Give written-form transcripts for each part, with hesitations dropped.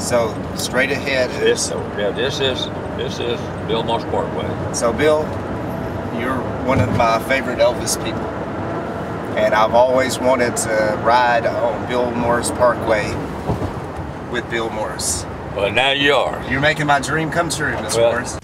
So straight ahead. This is Bill Morris Parkway. So Bill, you're one of my favorite Elvis people, and I've always wanted to ride on Bill Morris Parkway with Bill Morris. Well, now you are. You're making my dream come true, Mr. Morris.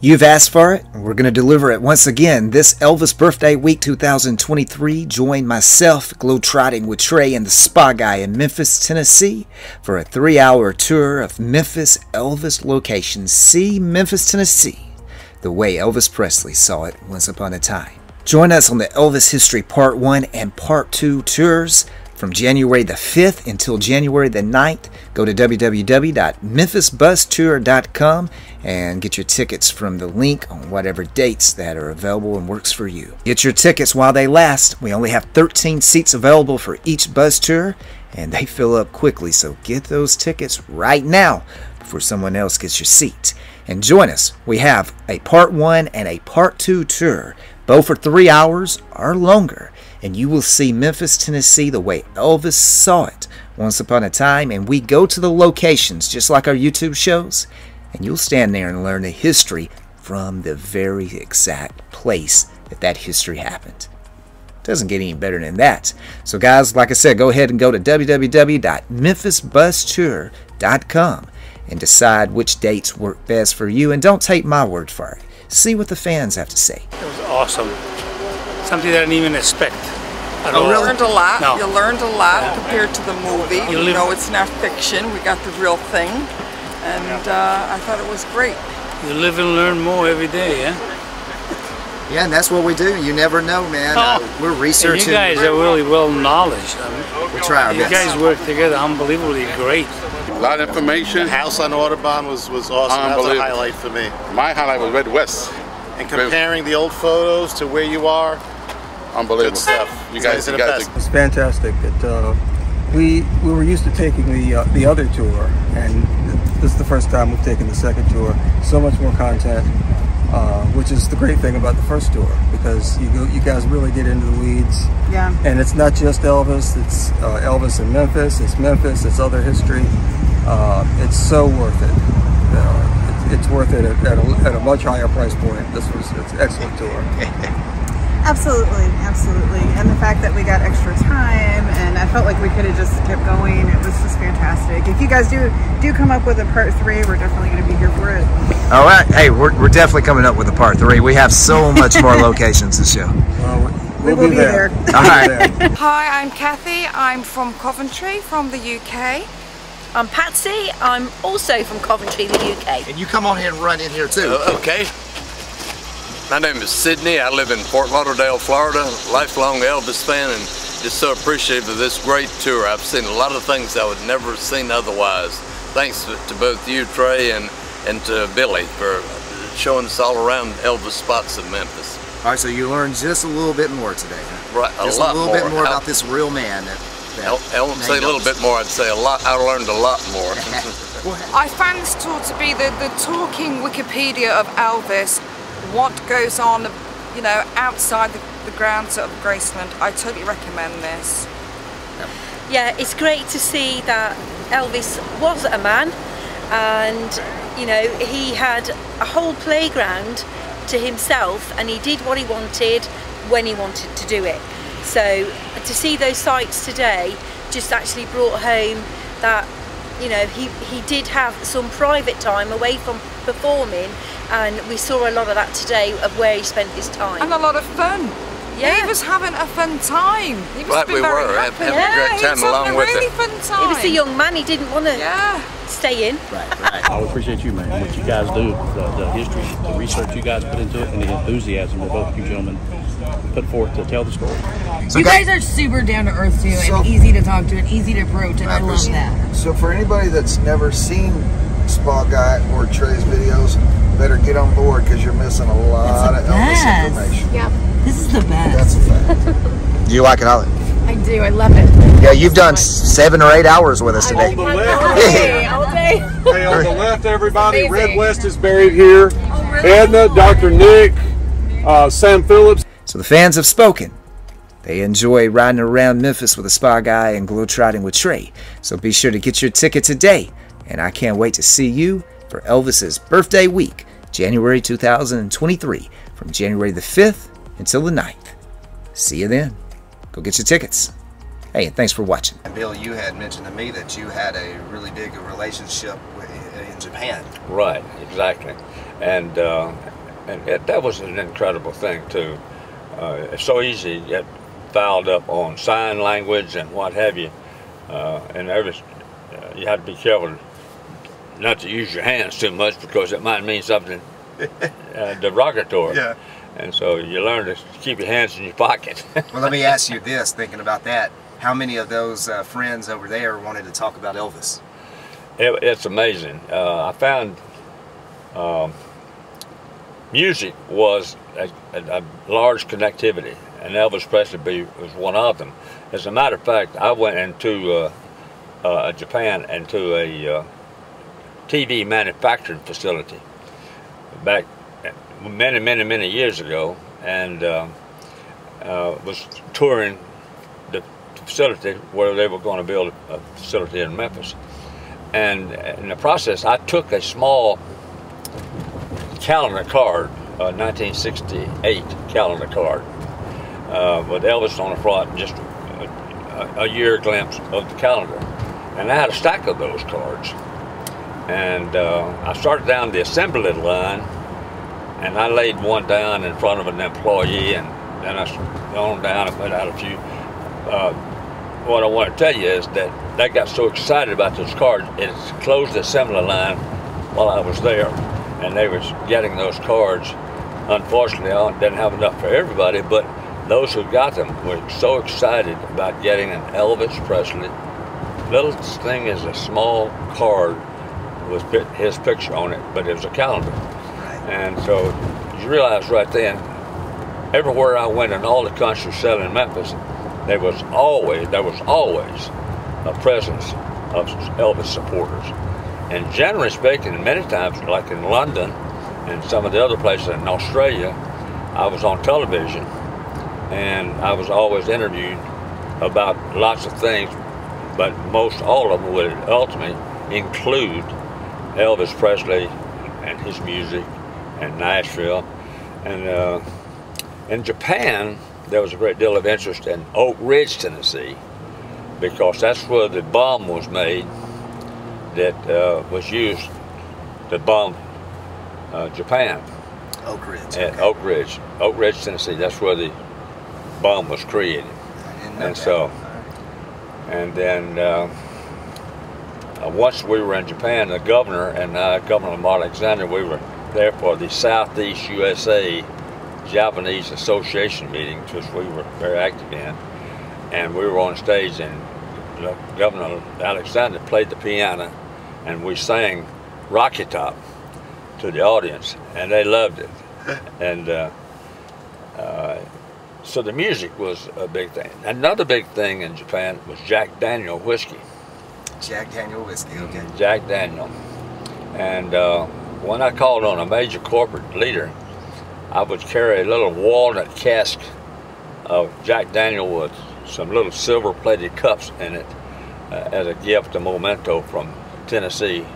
You've asked for it, and we're going to deliver it once again. This Elvis Birthday Week 2023, join myself, Globetrotting with Trey, and the Spa Guy in Memphis, Tennessee, for a 3-hour tour of Memphis Elvis locations. See Memphis, Tennessee, the way Elvis Presley saw it once upon a time. Join us on the Elvis History Part 1 and Part 2 tours from January the 5th until January the 9th. Go to www.memphisbustour.com and get your tickets from the link on whatever dates that are available and works for you. Get your tickets while they last. We only have 13 seats available for each bus tour, and they fill up quickly, so get those tickets right now before someone else gets your seat. And join us. We have a Part 1 and a Part 2 tour, both for 3 hours or longer, and you will see Memphis, Tennessee the way Elvis saw it once upon a time. And we go to the locations just like our YouTube shows, and you'll stand there and learn the history from the very exact place that history happened. Doesn't get any better than that. So guys, like I said, go ahead and go to www.memphisbustour.com and decide which dates work best for you. And don't take my word for it. See what the fans have to say. It was awesome. Something that I didn't even expect. You learned a lot compared to the movie. You know, it's not fiction. We got the real thing. And I thought it was great. You live and learn more every day, yeah? Yeah, and that's what we do. You never know, man. We're researching. You guys are really well knowledgeable. We try our best. You guys work together unbelievably great. A lot of information. The house on Audubon was awesome. That was a highlight for me. My highlight was Red West. And comparing the old photos to where you are. Unbelievable. Good stuff. You guys are the best. It's fantastic. We were used to taking the other tour, and this is the first time we've taken the second tour. So much more content, which is the great thing about the first tour, because you guys really get into the weeds. Yeah. And it's not just Elvis. It's Elvis in Memphis. It's Memphis. It's other history. It's so worth it. It's worth it at a much higher price point. It's an excellent tour. Absolutely. And the fact that we got extra time, and I felt like we could have just kept going. It was just fantastic. If you guys do come up with a Part 3, we're definitely going to be here for it. All right. Hey, we're definitely coming up with a Part 3. We have so much more locations to show. We'll be there. All right. Hi, I'm Kathy. I'm from Coventry, from the UK. I'm Patsy. I'm also from Coventry, the UK. And you come on here and run in here too. Okay. My name is Sydney. I live in Fort Lauderdale, Florida. Lifelong Elvis fan, and just so appreciative of this great tour. I've seen a lot of things I would never have seen otherwise. Thanks to both you, Trey, and to Billy for showing us all around Elvis spots in Memphis. All right, so you learned just a little bit more today. Right, a little bit more about this real man. I won't say a little bit more. I'd say a lot. I learned a lot more. I found this tour to be the talking Wikipedia of Elvis. What goes on, you know, outside the grounds of Graceland. I totally recommend this. Yeah, it's great to see that Elvis was a man, and you know, he had a whole playground to himself, and he did what he wanted when he wanted to do it. So to see those sights today just actually brought home that, you know, he did have some private time away from performing, and we saw a lot of that today of where he spent his time. And a lot of fun. Yeah. He was having a fun time. He was having a great time. It was a young man, he didn't want to stay in. Right. I appreciate you, man, what you guys do, the history, the research you guys put into it, and the enthusiasm that both you gentlemen put forth to tell the story. So you guys are super down to earth too, and easy to talk to and easy to approach, and I love that. So for anybody that's never seen Spa Guy or Trey's videos, better get on board, because you're missing a lot of Elvis Yes. Information. Yep. This is the best. That's a fact. Do you like it, Holly? I do. I love it. Yeah, you've done 7 or 8 hours with us today. On the left. Hey, all day. Hey, on the left, everybody. Red West is buried here. Oh, really? Edna, Dr. Nick, Sam Phillips. So the fans have spoken. They enjoy riding around Memphis with the Spa Guy and Globetrotting with Trey. So be sure to get your ticket today. And I can't wait to see you for Elvis's Birthday Week, January 2023, from January the 5th until the 9th. See you then. Go get your tickets. Hey, and thanks for watching. Bill, you had mentioned to me that you had a really big relationship in Japan. Right, exactly. And that was an incredible thing, too. It's so easy to get fouled up on sign language and what have you. You have to be careful not to use your hands too much because it might mean something derogatory. Yeah. And so you learn to keep your hands in your pocket. Well, let me ask you this, thinking about that. How many of those friends over there wanted to talk about Elvis? It's amazing. I found music was a large connectivity, and Elvis Presley was one of them. As a matter of fact, I went into Japan and to a TV manufacturing facility back many, many, many years ago, and was touring the facility where they were going to build a facility in Memphis. And in the process, I took a small calendar card, a 1968 calendar card, with Elvis on the front, just a year glimpse of the calendar. And I had a stack of those cards. And I started down the assembly line, and I laid one down in front of an employee, and then I gone down and put out a few. What I want to tell you is that they got so excited about those cards, it closed the assembly line while I was there, and they were getting those cards. Unfortunately, I didn't have enough for everybody, but those who got them were so excited about getting an Elvis Presley. Little thing is a small card with his picture on it, but it was a calendar. And so you realize right then, everywhere I went in all the country selling Memphis, there was always a presence of Elvis supporters. And generally speaking, many times, like in London and some of the other places in Australia, I was on television, and I was always interviewed about lots of things, but most all of them would ultimately include Elvis Presley and his music, and Nashville. And in Japan, there was a great deal of interest in Oak Ridge, Tennessee, because that's where the bomb was made that was used to bomb Japan. Oak Ridge. At okay. Oak Ridge, Tennessee. That's where the bomb was created. And so, and then once we were in Japan, the governor and I, Governor Lamar Alexander, we were therefore the Southeast USA Japanese Association meeting, which we were very active in, and we were on stage, and Governor Alexander played the piano, and we sang Rocky Top to the audience, and they loved it. And so the music was a big thing. Another big thing in Japan was Jack Daniel whiskey. Jack Daniel whiskey, okay. Jack Daniel. And when I called on a major corporate leader, I would carry a little walnut cask of Jack Daniel with some little silver-plated cups in it as a gift, a memento from Tennessee,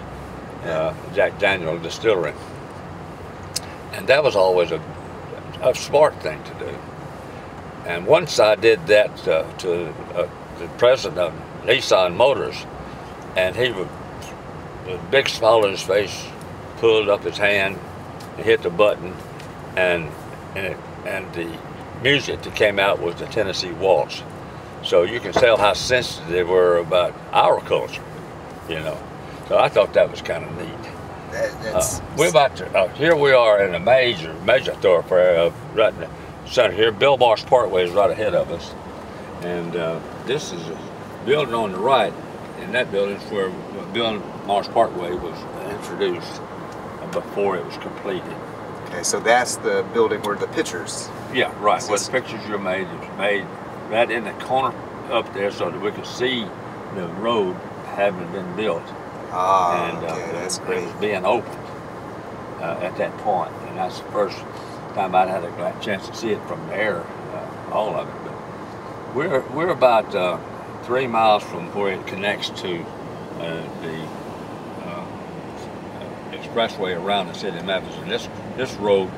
Jack Daniel Distillery. And that was always a smart thing to do. And once I did that to the president of Nissan Motors, and he would, with a big smile on his face, pulled up his hand and hit the button, and the music that came out was the Tennessee waltz. So you can tell how sensitive they were about our culture, you know. So I thought that was kind of neat. We're about to, here we are in a major, major thoroughfare right now. Center here, Bill Morris Parkway is right ahead of us. And this is a building on the right, and that building is where Bill Morris Parkway was introduced before it was completed. Okay, so that's the building where the pictures. Yeah, right. Well, the pictures you made is made right in the corner up there, so that we could see the road having been built. Ah, and, okay, that's great. It was being opened at that point, and that's the first time I'd had a chance to see it from there, all of it. But we're about 3 miles from where it connects to the expressway around the city of Memphis, and this road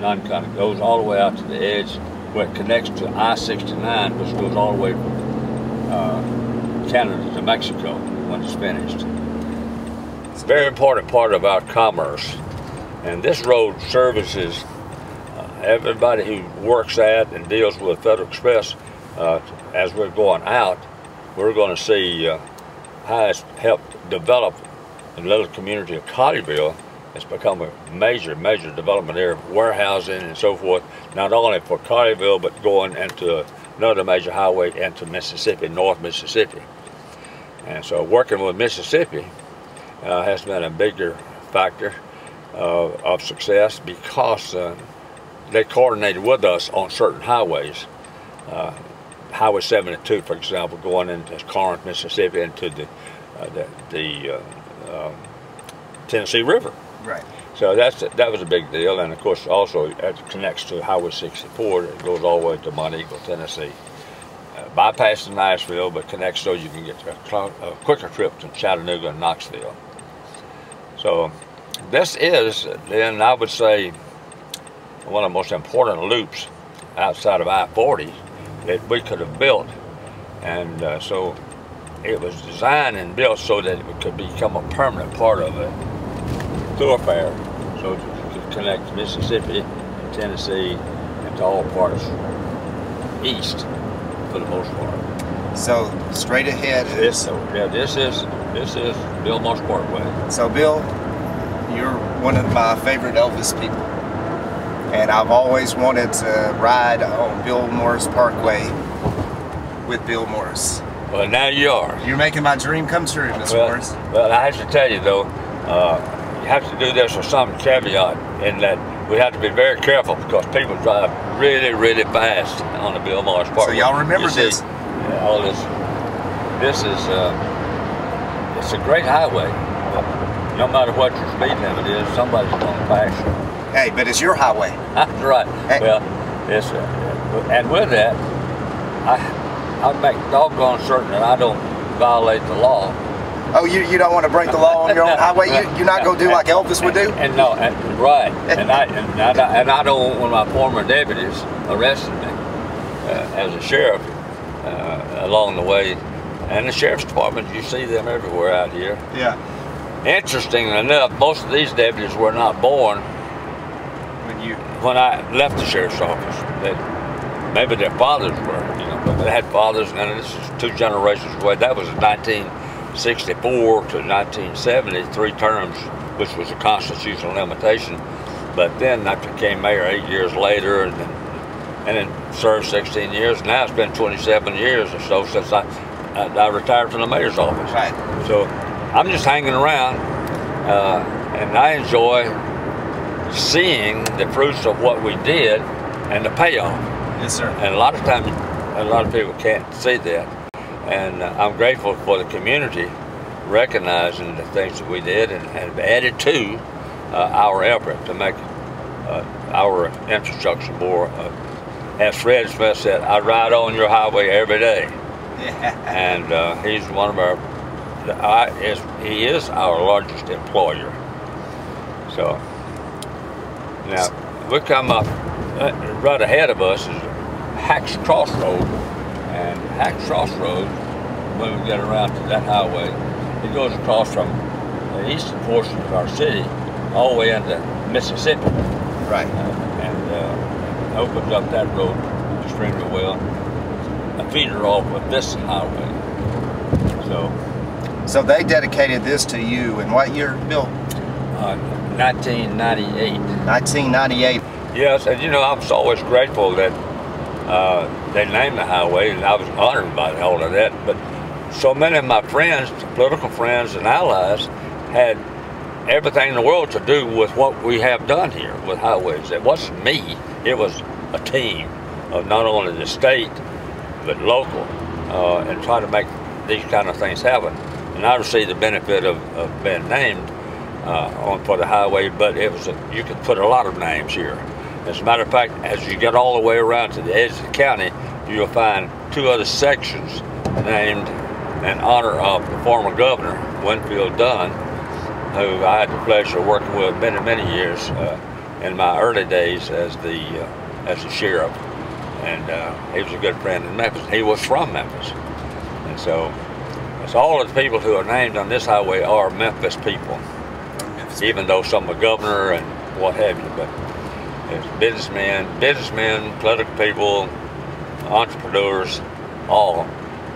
non-connected goes all the way out to the edge where it connects to I-69, which goes all the way from Canada to Mexico when it's finished. It's a very important part of our commerce, and this road services everybody who works at and deals with Federal Express. As we're going out, we're going to see how it's helped develop the little community of Cottyville. It's become a major, major development area, warehousing and so forth, not only for Cottyville, but going into another major highway into Mississippi, North Mississippi. And so working with Mississippi has been a bigger factor of success, because they coordinated with us on certain highways. Highway 72, for example, going into Corinth, Mississippi, into the Tennessee River. Right. So that was a big deal, and of course also it connects to Highway 64. It goes all the way to Monteagle, Tennessee, bypasses Nashville, but connects so you can get a quicker trip to Chattanooga and Knoxville. So this is, then I would say, one of the most important loops outside of I-40 that we could have built, and so it was designed and built so that it could become a permanent part of it. Thoroughfare, so it could connect Mississippi and Tennessee and to all parts east for the most part. So straight ahead. This is Bill Morris Parkway. So Bill, you're one of my favorite Elvis people, and I've always wanted to ride on Bill Morris Parkway with Bill Morris. Well, now you are. You're making my dream come true, Mr. Morris. Well, I have to tell you though. You have to do this with some caveat, in that we have to be very careful because people drive really, really fast on the Bill Morris Parkway. So y'all remember this? Yeah, all this. This is it's a great highway. But no matter what your speed limit is, somebody's going to pass you. Hey, but it's your highway. That's right. Hey. Well, it's and with that, I make doggone certain that I don't violate the law. Oh, you don't want to break the law on your own highway? You're not going to do like Elvis would do? And no, and, right. And I don't want one of my former deputies arresting me as a sheriff along the way. And the sheriff's department, you see them everywhere out here. Yeah. Interestingly enough, most of these deputies were not born when I left the sheriff's office. Maybe their fathers were, you know, but they had fathers, and this is 2 generations away. That was 1964 to 1970, 3 terms, which was a constitutional limitation. But then I became mayor 8 years later, and then served 16 years. Now it's been 27 years or so since I retired from the mayor's office. Right. So I'm just hanging around, and I enjoy seeing the fruits of what we did and the payoff. Yes, sir. And a lot of times, a lot of people can't see that. And I'm grateful for the community recognizing the things that we did and have added to our effort to make our infrastructure more. As Fred Smith said, I ride on your highway every day. Yeah. And he's one of our, he is our largest employer. So now we come up, right ahead of us is Hacks Crossroad. And Hacks Crossroad, when we get around to that highway, it goes across from the eastern portion of our city all the way into Mississippi. Right. And opens up that road extremely well. A feeder off of this highway. So they dedicated this to you in what year, Bill? 1998. 1998. Yes, and you know, I was always grateful that they named the highway, and I was honored by all of that. But so many of my friends, political friends and allies, had everything in the world to do with what we have done here with highways. It wasn't me, it was a team of not only the state, but local, and try to make these kind of things happen. And I received the benefit of being named for the highway, but it was a, you could put a lot of names here. As a matter of fact, as you get all the way around to the edge of the county, you'll find two other sections named in honor of the former governor, Winfield Dunn, who I had the pleasure of working with many, many years in my early days as the sheriff. And he was a good friend in Memphis. He was from Memphis. And so it's all of the people who are named on this highway are Memphis people, even though some are governor and what have you. But it's businessmen, political people, entrepreneurs, all.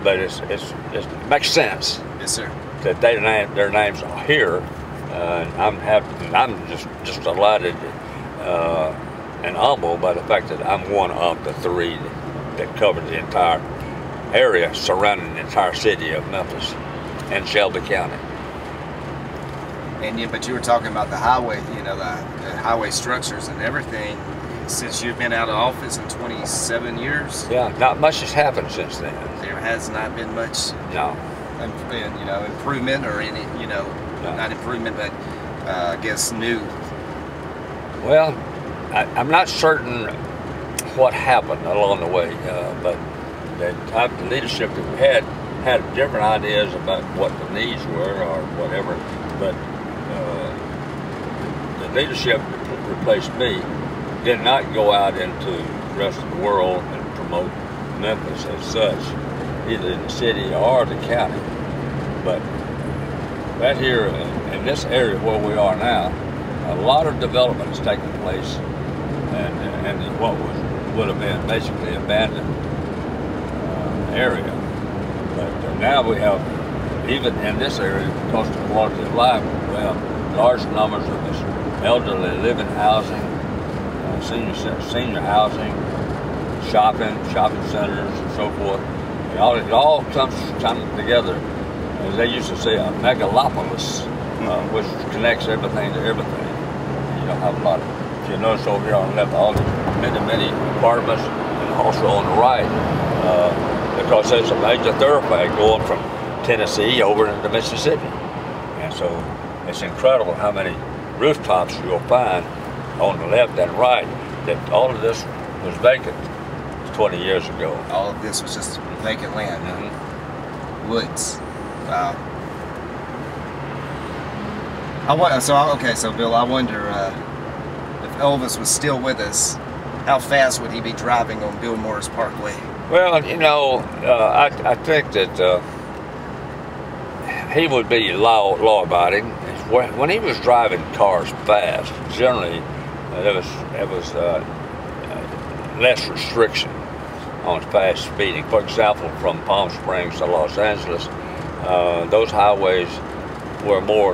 But it makes sense. Yes, sir. That they their names are here. I'm just delighted and humbled by the fact that I'm one of the three that covered the entire area surrounding the entire city of Memphis and Shelby County. And yeah, but you were talking about the highway, you know, the highway structures and everything. Since you've been out of office in 27 years? Yeah, not much has happened since then. There has not been much. No. You know, improvement or any, you know, no. Not improvement, but I guess new. Well, I'm not certain what happened along the way, but the type of leadership that we had different ideas about what the needs were or whatever, but the leadership that replaced me did not go out into the rest of the world and promote Memphis as such, either in the city or the county. But right here in this area where we are now, a lot of development has taken place, and what would have been basically abandoned area. But now we have, even in this area, because of the quality of life, we have large numbers of this elderly living housing, senior housing, shopping centers, and so forth. It all comes together, as they used to say, a megalopolis, which connects everything to everything. You don't have a lot of, if you notice over here on the left, all these many apartments, and also on the right, because there's a major thoroughfare going from Tennessee over into Mississippi. And so it's incredible how many rooftops you'll find on the left and right, that all of this was vacant 20 years ago. All of this was just vacant land, woods. Wow. So Bill, I wonder if Elvis was still with us, how fast would he be driving on Bill Morris Parkway? Well, you know, I think that he would be law-abiding. When he was driving cars fast, generally there was less restriction on fast speeding. For example, from Palm Springs to Los Angeles, those highways were more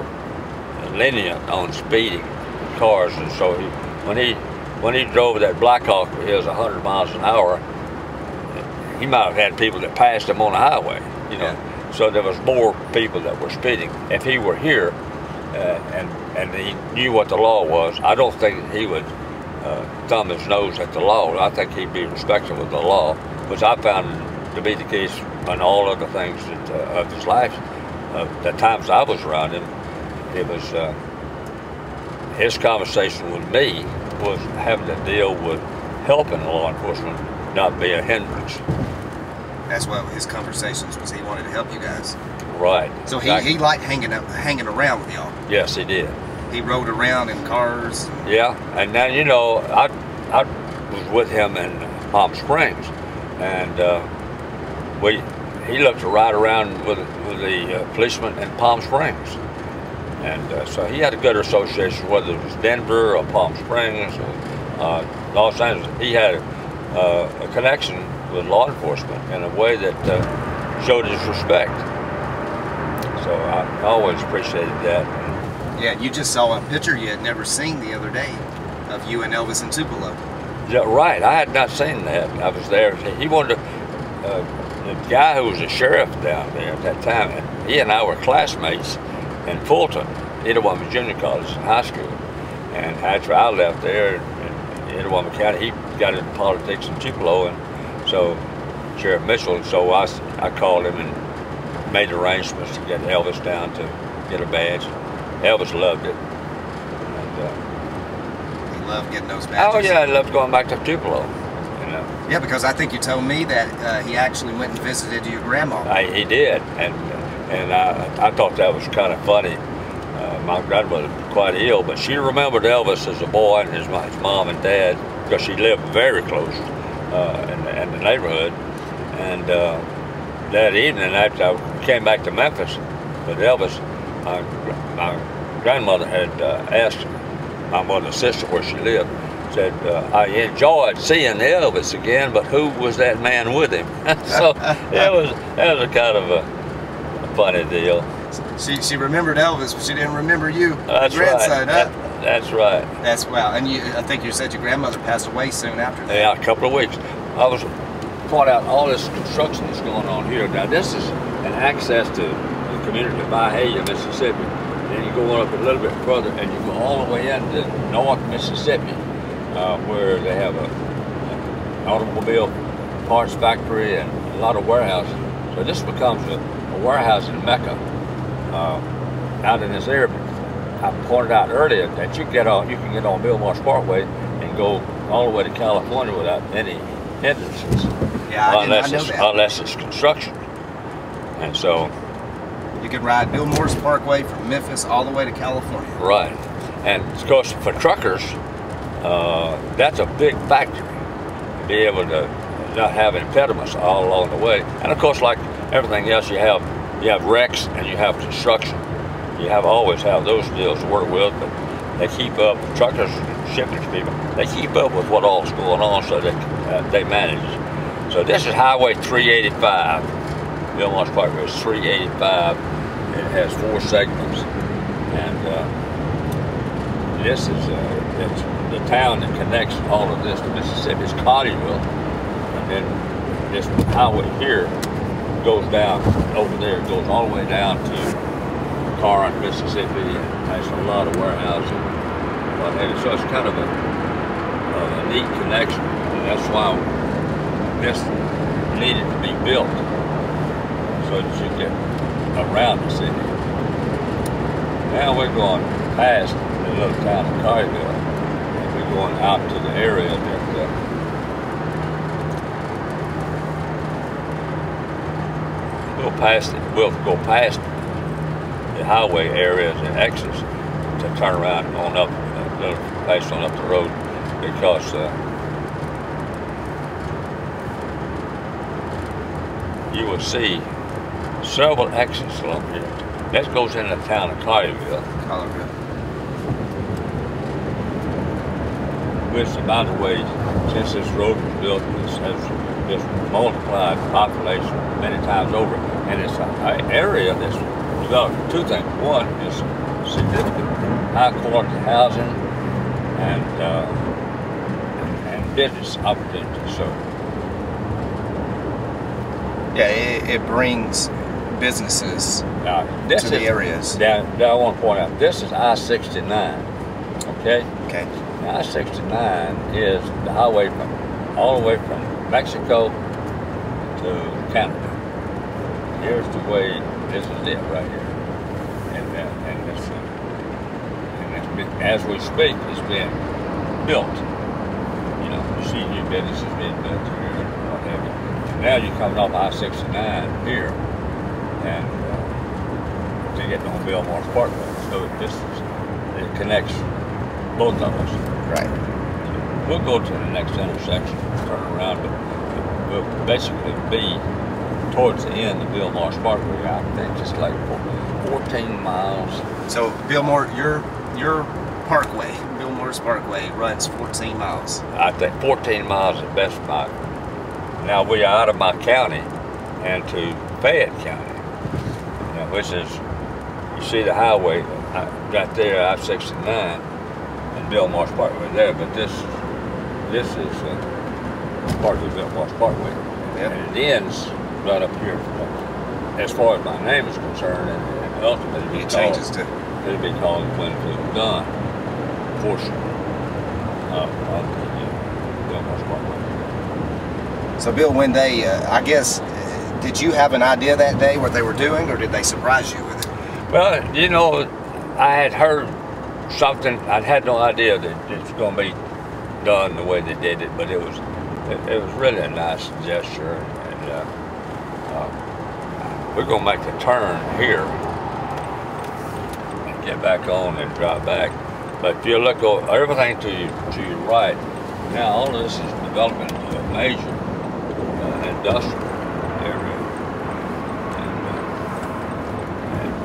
lenient on speeding cars, and so when he drove that Blackhawk, it was 100 miles an hour. He might have had people that passed him on the highway, you know. Yeah. So there was more people that were speeding. If he were here and he knew what the law was, I don't think he would thumb his nose at the law. I think he'd be respectful of the law, which I found to be the case on all other things that, of his life. The times I was around him, it was his conversation with me was having to deal with helping law enforcement, not be a hindrance. That's what his conversations was. He wanted to help you guys. Right. So he liked hanging around with y'all. Yes, he did. He rode around in cars. Yeah, and then, you know, I was with him in Palm Springs, and he loved to ride around with the policemen in Palm Springs, and so he had a good association, whether it was Denver or Palm Springs or Los Angeles. He had a connection with law enforcement in a way that showed his respect. So I always appreciated that. Yeah, you just saw a picture you had never seen the other day of you and Elvis in Tupelo. Yeah, right. I had not seen that. I was there. He wanted to, the guy who was a sheriff down there at that time, he and I were classmates in Fulton, Itawamba Junior College in high school. And after I left there in Itawamba County, he got into politics in Tupelo, and so Sheriff Mitchell, and so I called him and made arrangements to get Elvis down to get a badge. Elvis loved it. And, he loved getting those badges. Oh yeah, I loved going back to Tupelo. You know. Yeah, because I think you told me that he actually went and visited your grandma. He did, and I thought that was kind of funny. My grandmother was quite ill, but she remembered Elvis as a boy and his mom and dad, because she lived very close in the neighborhood. And that evening, after I came back to Memphis with Elvis, my grandmother had asked my mother's sister where she lived, said, I enjoyed seeing Elvis again, but who was that man with him? So that was a kind of a funny deal. She remembered Elvis, but she didn't remember you. That's right. Grandson, huh? That's right. That's wow. And you, I think you said your grandmother passed away soon after that. Yeah, a couple of weeks. I was pointing out all this construction that's going on here. Now this is an access to the community of Byhalia, Mississippi. Then you go on up a little bit further, and you go all the way into North Mississippi, where they have an automobile parts factory and a lot of warehouses. So this becomes a warehouse in Mecca. Out in this area, I pointed out earlier that you can get on Bill Morris Parkway and go all the way to California without any hindrances, yeah, unless it's construction. And so you can ride Bill Morris Parkway from Memphis all the way to California. Right, and of course for truckers, that's a big factor to be able to not have impediments all along the way. And of course, like everything else, you have wrecks and you have construction. You always have those deals to work with, but they keep up. Truckers, shippers, people, they keep up with what all's going on, so they manage. So this is Highway 385. Bill Morris Parkway is 385. It has four segments, and this is it's the town that connects all of this to Mississippi. It's Cottyville, and then this highway here goes down over there. It goes all the way down to Corinth, Mississippi, and has a lot of warehouses. And so it's kind of a neat connection, and that's why this needed to be built, so that you get around the city. Now we're going past the little town of Cottyville, and we're going out to the area that we'll go past the highway areas and exits to turn around and on up, based on up the road, because you will see several exits along here. That goes into the town of Cottyville. Which, by the way, since this road was built, this has just multiplied population many times over, and it's an area that's developed. Two things: one is significant high-quality housing and business opportunities. So, yeah, it brings businesses to the areas. Now, I want to point out this is I-69. Okay. Okay. Now, I-69 is the highway from all the way from Mexico to Canada. Here's the way, this is it right here. And as we speak, it's being built. You know, you see new businesses being built here and what have you. Now you're coming off I-69 here, and to get on Bill Morris Parkway. So it connects both of us. Right. We'll go to the next intersection and turn around, but we'll basically be towards the end of Bill Morris Parkway. I think just like 14 miles. So Bill Morris, your parkway, Bill Morris Parkway, runs 14 miles. I think 14 miles at best spot. Now we are out of my county and to Fayette County, which is, you see the highway right there, I-69, and Bill Morris Parkway there, but this is part of the Bill Morris Parkway, yep. And it ends right up here. As far as my name is concerned, and ultimately it changes to it'll be called when it was done, portion of the Bill Morris Parkway. So Bill, when they, I guess, did you have an idea that day what they were doing, or did they surprise you with it? Well, you know, I had heard something. I had no idea that it's going to be done the way they did it, but it was really a nice gesture, and we're going to make the turn here and get back on and drive back. But if you look over everything to your right, now all this is developing into a major industrial area.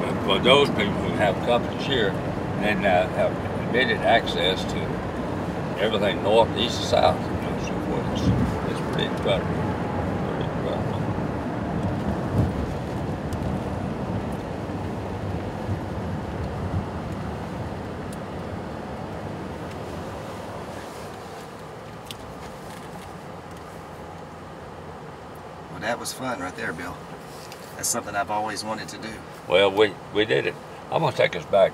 And for those people who have companies here, they now have immediate access to everything north, east, and south, and you know, so forth. It's pretty incredible. That was fun right there, Bill. That's something I've always wanted to do. Well, we did it. I'm gonna take us back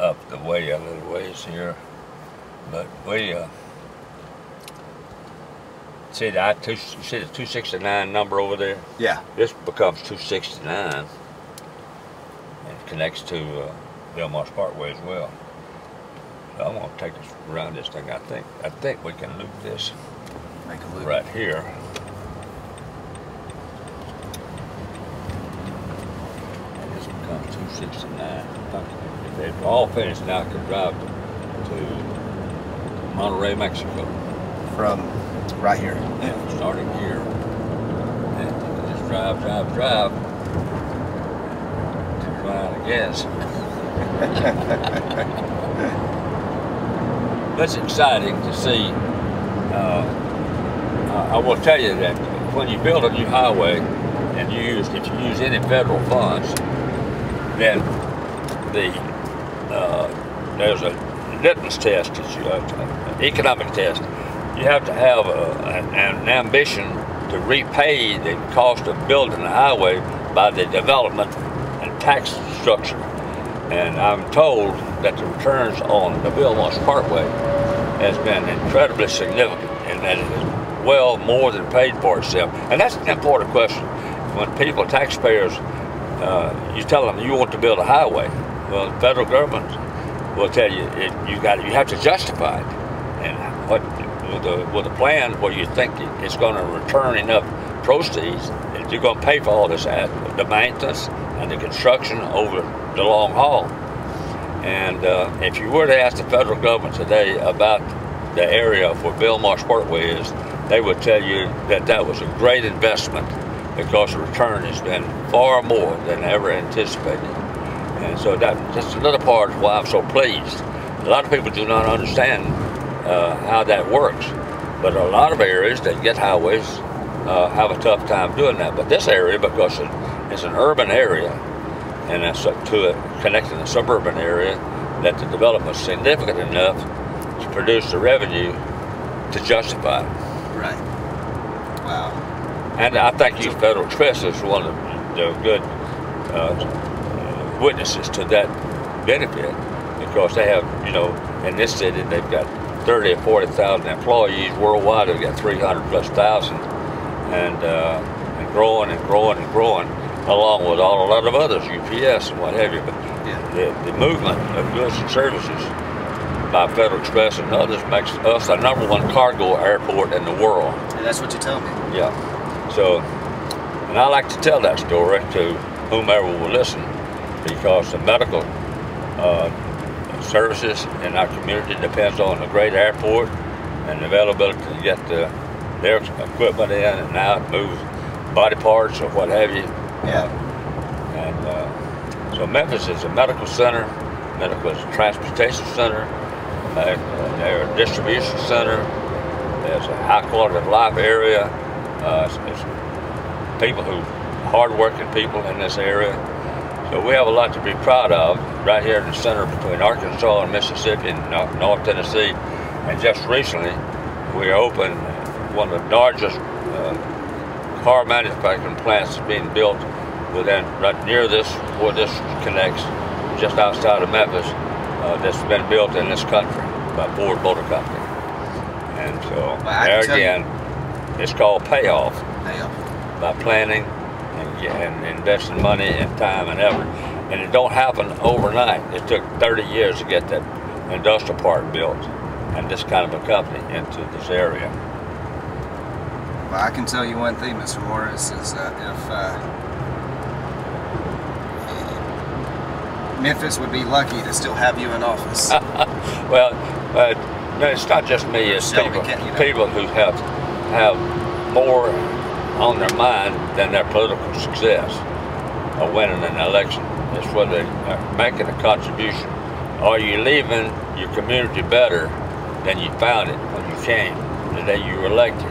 up the way a little ways here, but we see the I-269 number over there. Yeah. This becomes 269 and connects to Bill Morris Parkway as well. So I'm gonna take us around this thing. I think we can loop this. Make a loop right here. They've all finished now. I could drive to Monterey, Mexico. From right here. Yeah, starting here. And just drive to Ryan, I guess. That's exciting to see. I will tell you that when you build a new highway and if you use any federal funds, then there's a litmus test, an economic test. You have to have an ambition to repay the cost of building the highway by the development and tax structure. And I'm told that the returns on the Bill Morris Parkway has been incredibly significant, and that it has well more than paid for itself. And that's an important question. When people, taxpayers, you tell them you want to build a highway, well, the federal government will tell you you have to justify it, and with a plan where you think it's going to return enough proceeds that you're going to pay for all this, the maintenance and the construction over the long haul. And if you were to ask the federal government today about the area where Bill Morris Parkway is, they would tell you that that was a great investment, because the return has been far more than ever anticipated. And so that's another part of why I'm so pleased. A lot of people do not understand how that works, but a lot of areas that get highways have a tough time doing that. But this area, because it's an urban area, and that's connecting a suburban area, that the development's significant enough to produce the revenue to justify it. Right. Wow. And I think you Federal Express is one of the good witnesses to that benefit, because they have, you know, in this city they've got 30,000 or 40,000 employees. Worldwide they've got 300,000+, and growing and growing and growing, along with a lot of others, UPS and what have you. But yeah, the movement of goods and services by Federal Express and others makes us the #1 cargo airport in the world. And that's what you tell me. Yeah. So, and I like to tell that story to whomever will listen, because the medical services in our community depends on a great airport and the availability to get their equipment in and out, move body parts or what have you. Yeah. And so Memphis is a medical center, Memphis is a transportation center, there's a distribution center, there's a high quality of life area. It's people who, hard-working people in this area. So we have a lot to be proud of right here in the center between Arkansas and Mississippi and North Tennessee. And just recently, we opened one of the largest car manufacturing plants that's being built right near this, where this connects. just outside of Memphis that's been built in this country by Ford Motor Company. And so there again, it's called payoff. Payoff. By planning and investing money and time and effort. And it don't happen overnight. It took 30 years to get that industrial park built and this kind of a company into this area. Well, I can tell you one thing, Mr. Morris, is if Memphis would be lucky to still have you in office. Well, no, it's not just me, it's people, people who have more on their mind than their political success of winning an election. It's whether they're making a contribution. Are you leaving your community better than you found it when you came, the day you were elected?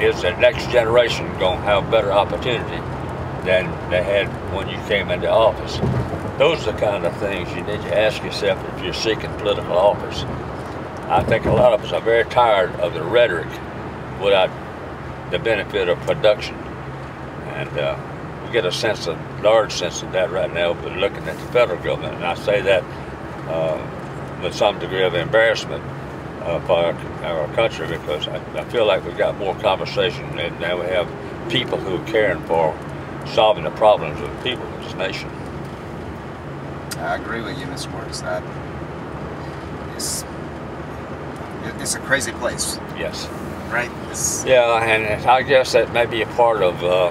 Is the next generation going to have better opportunity than they had when you came into office? Those are the kind of things you need to ask yourself if you're seeking political office. I think a lot of us are very tired of the rhetoric without the benefit of production. And we get a sense of, large sense of that right now, but looking at the federal government, and I say that with some degree of embarrassment for our country, because I feel like we've got more conversation, and now we have people who are caring for solving the problems of the people in this nation. I agree with you, Mr. Morris. It's a crazy place. Yes. Right? It's... Yeah, and I guess that may be a part of the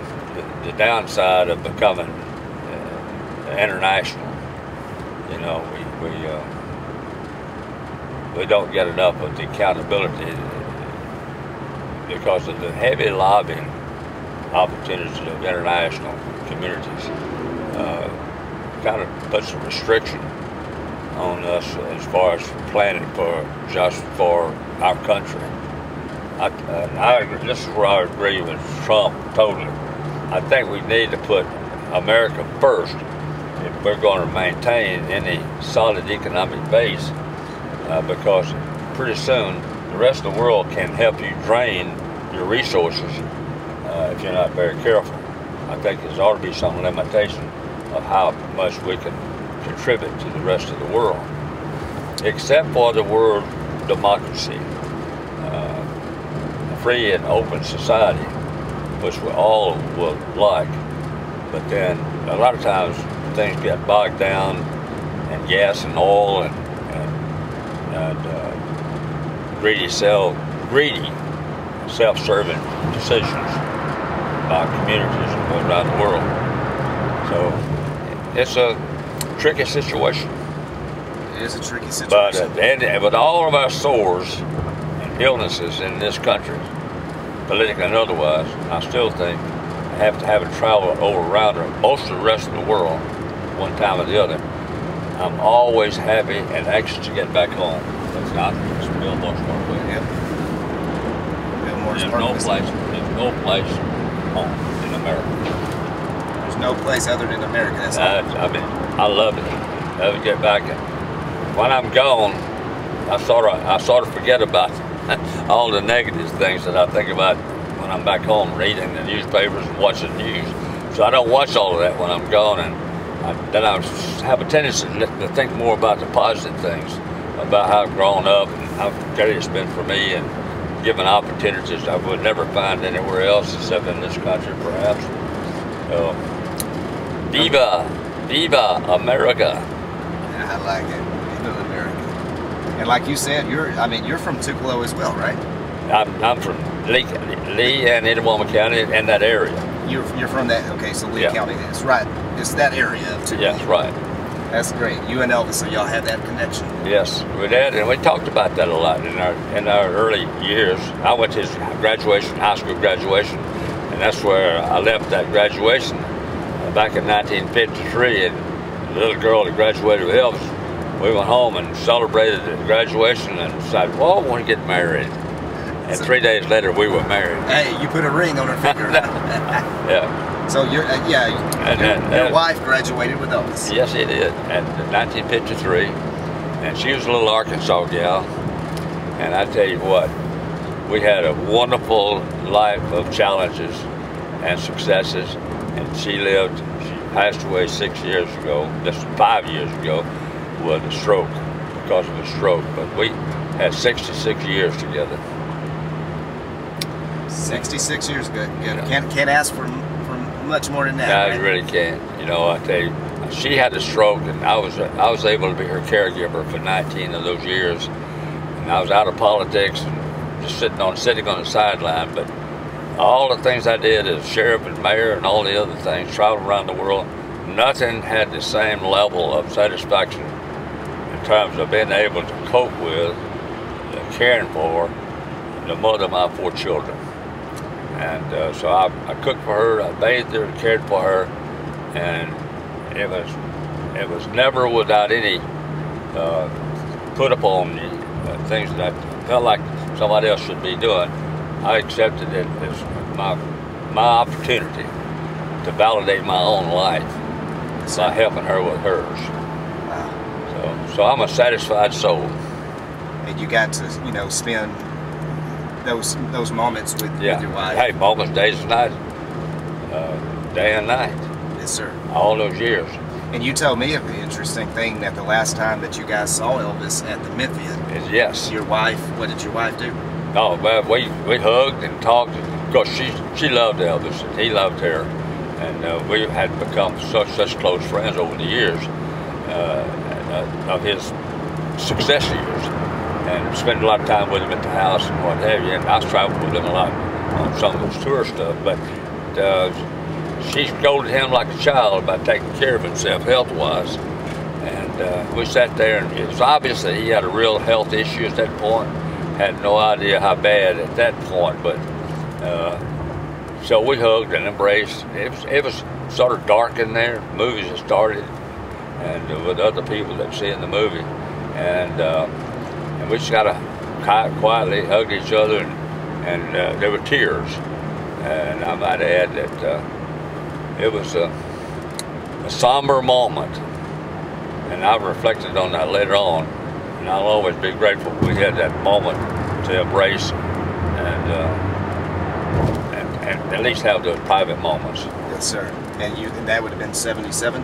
downside of becoming international. You know, we don't get enough of the accountability because of the heavy lobbying opportunities of international communities. Kind of puts a restriction on us as far as planning just for our country. This is where I agree with Trump totally. I think we need to put America first if we're going to maintain any solid economic base, because pretty soon the rest of the world can help you drain your resources if you're not very careful. I think there's ought to be some limitation of how much we can contribute to the rest of the world, except for the word democracy, a free and open society, which we all would like. But then a lot of times things get bogged down in gas and oil and greedy, self-serving decisions by communities around the world. So it's a tricky situation. It is a tricky situation. But with all of our sores and illnesses in this country, politically and otherwise, I still think I have to have a travel over around most of the rest of the world, one time or the other. I'm always happy and anxious to get back home. It's not just Bill Morris Parkway. Yeah. Bill Morris Parkway. There's no place home in America. There's no place other than America. That's I mean, I love it. I love to get back. When I'm gone, I sort of forget about it. All the negative things that I think about when I'm back home, reading the newspapers and watching the news. So I don't watch all of that when I'm gone, and then I have a tendency to think more about the positive things, about how I've grown up and how great it's been for me, and given opportunities I would never find anywhere else except in this country, perhaps. So, Viva America. Yeah, I like it. And like you said, you're from Tupelo as well, right? I'm from Lee and Itawamba County and that area. You're from that, okay, so Lee County, that's right. It's that area of Tupelo. Yes, right. That's great. You and Elvis, so y'all had that connection. Yes, we did, and we talked about that a lot in our early years. I went to his graduation, high school graduation, and that's where I left that graduation back in 1953, and the little girl that graduated with Elvis, we went home and celebrated the graduation and decided, well, I want to get married. And so, 3 days later, we were married. Hey, you put a ring on her finger. Yeah. So your wife graduated with Elvis. Yes, it did. In 1953, and she was a little Arkansas gal. And I tell you what, we had a wonderful life of challenges and successes. And she lived. passed away 6 years ago, this was 5 years ago, with a stroke, because of a stroke. But we had 66 years together. 66 years ago. Yeah, yeah. Can't ask for much more than that. No, right? You really can't. You know, I tell you, she had a stroke, and I was able to be her caregiver for 19 of those years. And I was out of politics and just sitting on the sideline. But all the things I did as sheriff and mayor and all the other things, traveled around the world, nothing had the same level of satisfaction in terms of being able to cope with, caring for, the mother of my four children. And so I cooked for her, I bathed her, cared for her, and it was never without any put upon me, things that I felt like somebody else should be doing. I accepted it as my opportunity to validate my own life by helping her with hers. Wow. So I'm a satisfied soul. And you got to, you know, spend those moments with, yeah, with your wife. Hey, moments, days and nights, day and night. Yes, sir. All those years. And you tell me of the interesting thing that the last time that you guys saw Elvis at the Mafia, yes, your wife, what did your wife do? Oh, well, we hugged and talked, because she loved Elvis and he loved her, and we had become such close friends over the years of his success years, and spent a lot of time with him at the house and what have you. And I traveled with him a lot on some of those tour stuff, but. She scolded him like a child about taking care of himself health-wise. And we sat there, and it was obvious that he had a real health issue at that point. Had no idea how bad at that point, but so we hugged and embraced. It was sort of dark in there. Movies had started, and with other people that see in the movie. And we just kind of quietly hugged each other, and there were tears. And I might add that it was a somber moment, and I reflected on that later on, and I'll always be grateful we had that moment to embrace and at least have those private moments. Yes, sir. And that would have been 77?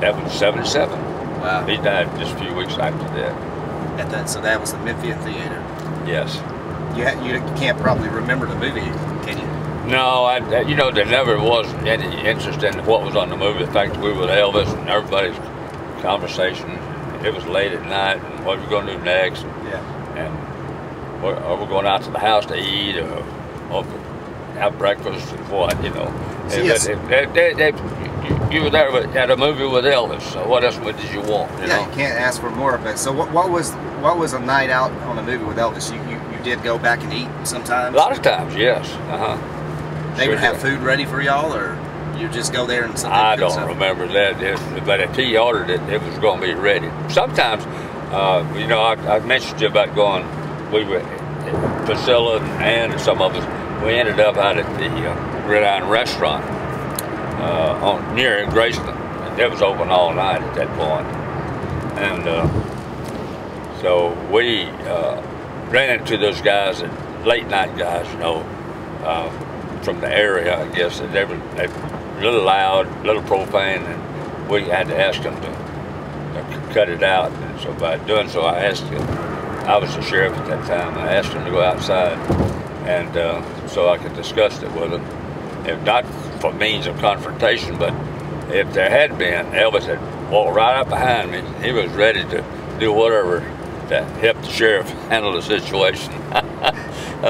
That was 77. Wow. He died just a few weeks after that. So that was the Memphis Theater? Yes. You can't probably remember the movie, can you? No, you know, there never was any interest in what was on the movie. In fact, we were with Elvis and everybody's conversation. It was late at night, and what are we going to do next? Yeah. And are we going out to the house to eat, or have breakfast, and what, you know? See, you were there at a movie with Elvis, so what else did you want? You know? You can't ask for more. But so what was a night out on a movie with Elvis? You did go back and eat sometimes? A lot of times, yes. Uh-huh. They would have food ready for y'all, or you just go there and something? I don't remember that, but if he ordered it, it was going to be ready. Sometimes, you know, I mentioned you about going, we were, Priscilla and Ann and some of us, we ended up out at the Gridiron Restaurant near Graceland. And it was open all night at that point. And so we ran into those guys, late night guys, you know, from the area, I guess, and they were a little loud, a little profane, and we had to ask them to cut it out. And so by doing so, I asked him, I was the sheriff at that time, I asked him to go outside, and so I could discuss it with him. If not for means of confrontation, but if there had been, Elvis had walked right up behind me. He was ready to do whatever to help the sheriff handle the situation.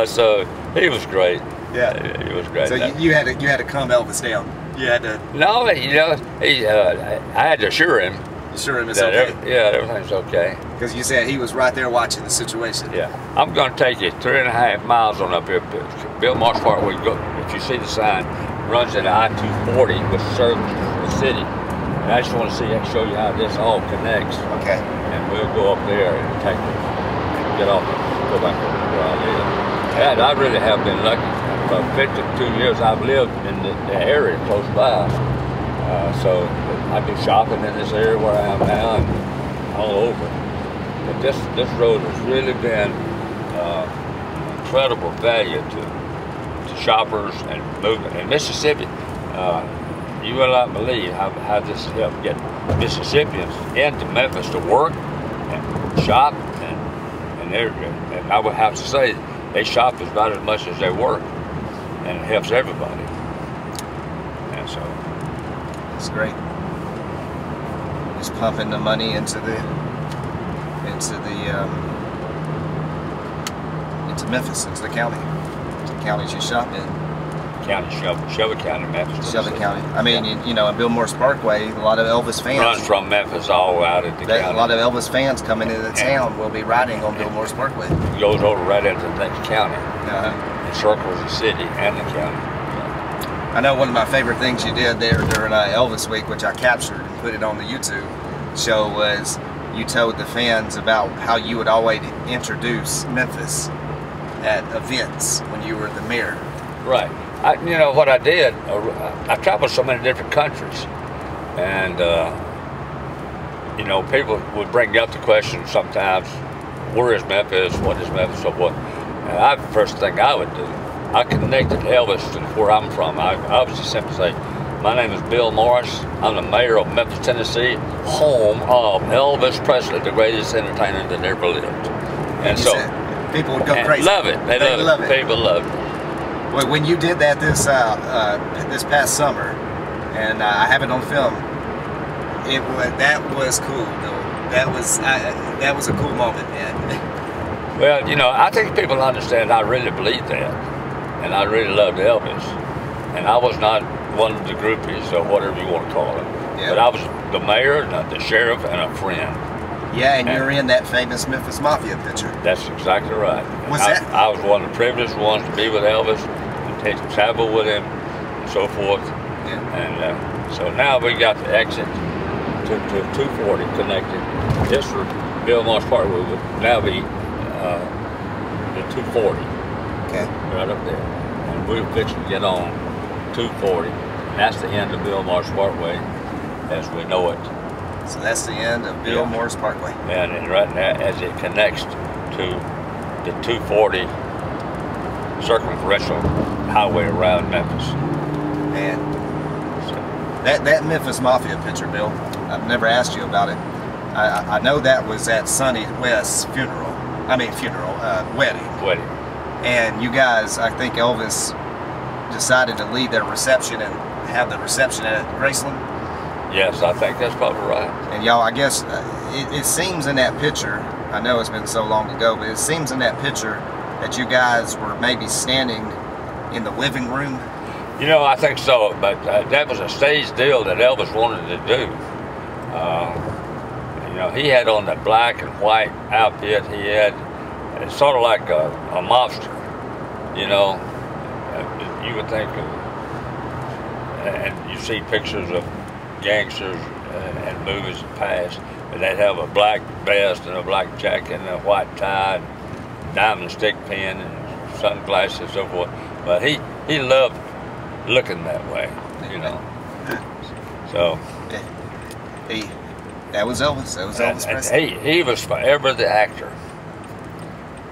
So he was great. Yeah, it was great. So you had to calm Elvis down. You had to. No, you know, I had to assure him. Assure him it's okay. Everything's okay. Because you said he was right there watching the situation. Yeah, I'm going to take you 3.5 miles on up here. Bill Morris Parkway. If you see the sign, runs into I-240, which serves the city. And I just want to show you how this all connects. Okay. And we'll go up there and take it, and get off, and go back over where I live. And I really have been lucky. For 52 years I've lived in the area close by, so I do shopping in this area where I am now and all over. But this road has really been incredible value to shoppers and movement in Mississippi. You will not believe how this helped get Mississippians into Memphis to work and shop, and I would have to say they shop as about as much as they work, and it helps everybody. And so it's great. Just pumping the money into Memphis, into the county. The counties you shop in. Shelby County, Memphis. Shelby County. I mean, yeah. you know, and Bill Morris Parkway, a lot of Elvis fans. Runs from Memphis all out at the county. A lot of Elvis fans coming into the town will be riding on Bill Morris Parkway. Goes over right into the county. It circles the city and the county. Yeah. I know one of my favorite things you did there during Elvis Week, which I captured and put it on the YouTube show, was you told the fans about how you would always introduce Memphis at events when you were the mayor. Right. You know what I did, I traveled so many different countries, and you know, people would bring up the question sometimes, where is Memphis, what is Memphis, so forth. And the first thing I would do, I connected Elvis to where I'm from. I would just simply say, my name is Bill Morris, I'm the mayor of Memphis, Tennessee, home of Elvis Presley, the greatest entertainer that ever lived. And so people would go crazy. Love it. They love it. People love it. When you did that this past summer, and I have it on film, that was cool, though. That was a cool moment, man. Well, you know, I think people understand I really believe that, and I really loved Elvis, and I was not one of the groupies or whatever you want to call it, but I was the mayor, the sheriff, and a friend. Yeah, and you're in that famous Memphis Mafia picture. That's exactly right. I was one of the privileged ones to be with Elvis, to travel with him, and so forth. Yeah. And so now we got the exit to 240 connected. This for Bill Morris Parkway would now be the 240. Okay. Right up there. And we were fixing to get on 240. And that's the end of Bill Morris Parkway as we know it. So that's the end of Bill Morris Parkway. And right now, as it connects to the 240 circumferential highway around Memphis. Man, so. that Memphis Mafia picture, Bill, I've never asked you about it. I know that was at Sonny West's funeral. I mean, wedding. Wedding. And you guys, I think Elvis decided to lead their reception and have the reception at Graceland. Yes, I think that's probably right. And y'all, I guess it seems in that picture, I know it's been so long ago, but it seems in that picture that you guys were maybe standing in the living room. You know, I think so, but that was a stage deal that Elvis wanted to do. You know, he had on the black and white outfit he had. It's sort of like a mobster, you know. You would think of, and you see pictures of gangsters and movies in the past, and they'd have a black vest and a black jacket and a white tie and diamond stick pin and sunglasses and so forth. But he loved looking that way, you know. So that was Elvis. That was Elvis Presley. He was forever the actor,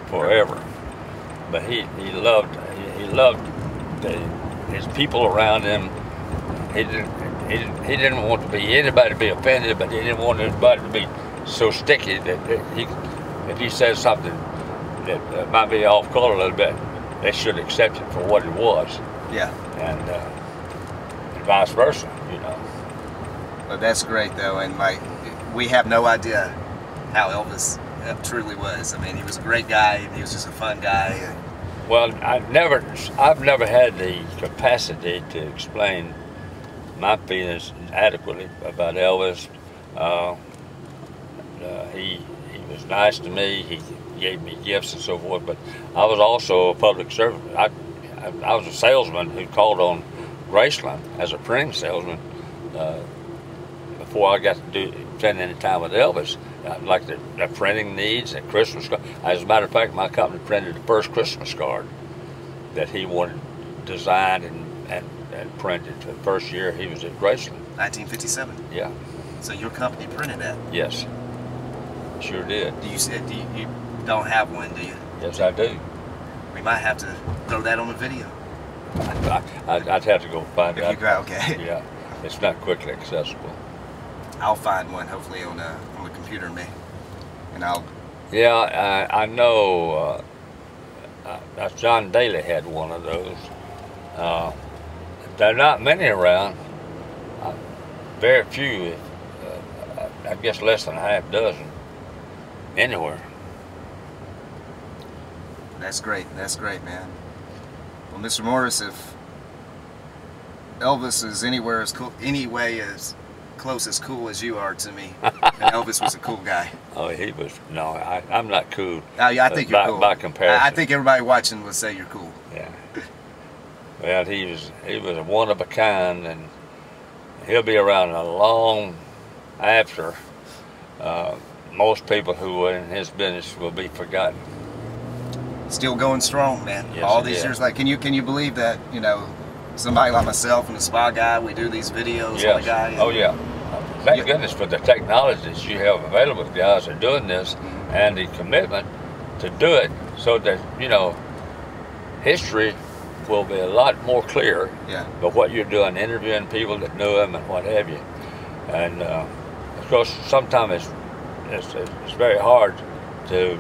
forever. But he loved his people around him. He didn't want to be anybody to be offended, but he didn't want anybody to be so sticky that if he says something that might be off color a little bit, they should accept it for what it was. Yeah. And vice versa, you know. But that's great, though, and like we have no idea how Elvis truly was. I mean, he was a great guy. And he was just a fun guy. And... Well, I've never had the capacity to explain my feelings adequately about Elvis. He was nice to me. He gave me gifts and so forth. But I was also a public servant. I was a salesman who called on Graceland as a printing salesman before I got to spend any time with Elvis. I liked the printing needs and Christmas cards. As a matter of fact, my company printed the first Christmas card that he wanted designed and printed the first year he was at Graceland. 1957? Yeah. So your company printed that? Yes. Sure did. You don't have one, do you? Yes, I do. We might have to throw that on the video. I'd have to go find out. Okay. Yeah. It's not quickly accessible. I'll find one hopefully on the computer and me, and I'll. Yeah, I know. John Daly had one of those. There are not many around. Very few. I guess less than a half dozen anywhere. That's great. That's great, man. Well, Mr. Morris, if Elvis is anywhere as cool, anyway as close as cool as you are to me, and Elvis was a cool guy. Oh, he was. No, I'm not cool. Oh, yeah, I think you're cool by comparison. I think everybody watching would say you're cool. Yeah. Well, he was a one of a kind, and he'll be around a long after. Most people who were in his business will be forgotten. Still going strong, man. Yes, all these years, like, can you believe that? You know, somebody like myself and the Spa Guy, we do these videos. Yes. On the guy. Oh yeah. Thank goodness for the technologies you have available. Guys are doing this, and the commitment to do it, so that you know history will be a lot more clear. Yeah. But what you're doing, interviewing people that knew him and what have you, and of course sometimes it's very hard to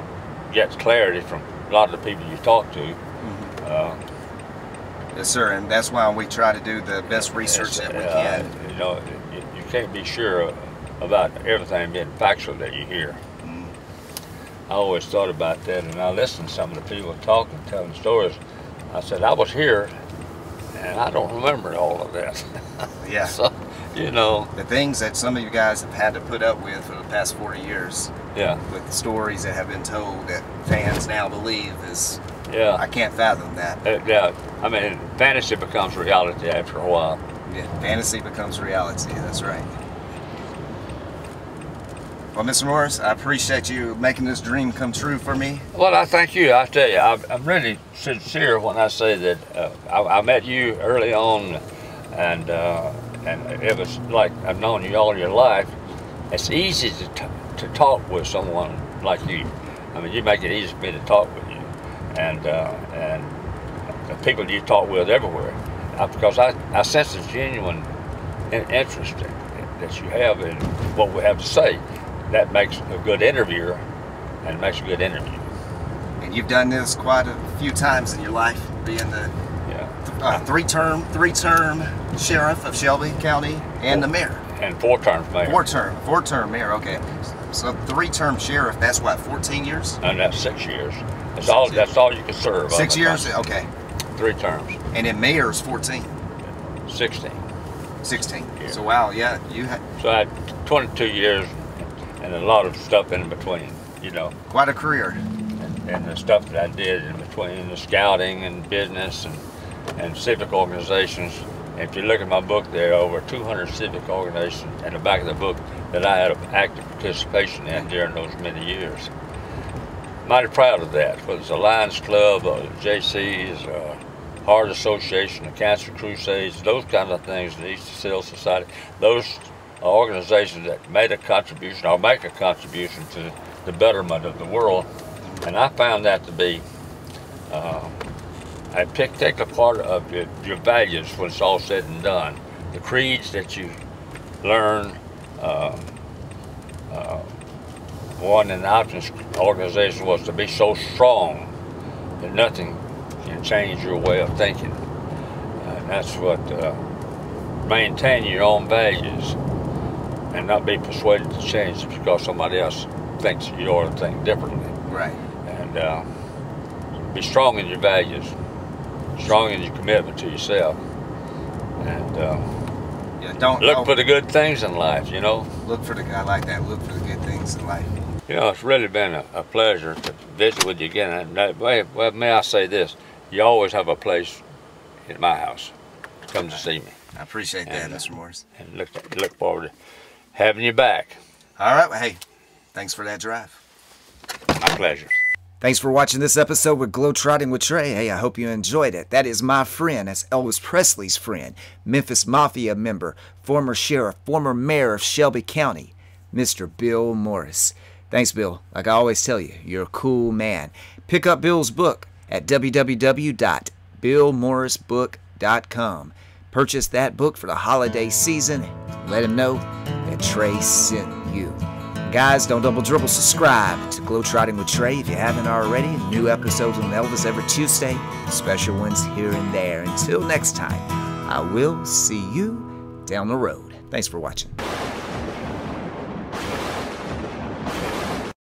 get clarity from a lot of the people you talk to. Mm-hmm. Yes, sir, and that's why we try to do the best research that we can. You know, you can't be sure about everything being factual that you hear. Mm-hmm. I always thought about that, and I listened to some of the people talking, telling stories. I said, I was here, and I don't remember all of that. Yeah. So, you know. The things that some of you guys have had to put up with for the past 40 years. Yeah. With stories that have been told that fans now believe is, yeah, I can't fathom that. Yeah, I mean, fantasy becomes reality after a while. Yeah, fantasy becomes reality, that's right. Well, Mr. Morris, I appreciate you making this dream come true for me. Well, I thank you. I tell you, I'm really sincere when I say that I met you early on, and it was like I've known you all your life. It's easy to talk with someone like you. I mean, you make it easy for me to talk with you, and the people you talk with everywhere, because I sense the genuine interest that you have in what we have to say. That makes a good interviewer, and makes a good interview. And you've done this quite a few times in your life, being the three-term sheriff of Shelby County and the mayor. And four-term mayor. Four-term mayor. Okay. So three-term sheriff. That's what, 14 years? And that's 6 years. That's 6 years. That's all you can serve. 6 years. Okay. 3 terms. And then mayor's 14. 16. 16. Yeah. So wow, yeah, you had. So I had 22 years, and a lot of stuff in between. You know. Quite a career. And the stuff that I did in between, the scouting and business and civic organizations. If you look at my book, there are over 200 civic organizations in the back of the book that I had active participation in during those many years. Mighty proud of that, whether it's a Lions Club, or JC's, or Heart Association, the Cancer Crusades, those kind of things, the Easter Seal Society, those organizations that made a contribution or make a contribution to the betterment of the world. And I found that to be a particular part of your values when it's all said and done. The creeds that you learn, one in Options organization was to be so strong that nothing can change your way of thinking. And that's what, maintain your own values and not be persuaded to change it because somebody else thinks you ought to think differently. Right. And be strong in your values. Strong in your commitment to yourself, and yeah, don't look for the good things in life. You know, look for the. I like that. Look for the good things in life. You know, it's really been a pleasure to visit with you again. And well, may I say this? You always have a place at my house to come to see me. I appreciate that, Mr. Morris. And look forward to having you back. All right. Well, hey, thanks for that drive. My pleasure. Thanks for watching this episode with Globetrotting with Trey. Hey, I hope you enjoyed it. That is my friend. That's Elvis Presley's friend, Memphis Mafia member, former sheriff, former mayor of Shelby County, Mr. Bill Morris. Thanks, Bill. Like I always tell you, you're a cool man. Pick up Bill's book at www.billmorrisbook.com. Purchase that book for the holiday season. Let him know that Trey sent you. Guys, don't double dribble. Subscribe to Globetrotting with Trey if you haven't already. New episodes on Elvis every Tuesday. Special ones here and there. Until next time, I will see you down the road. Thanks for watching.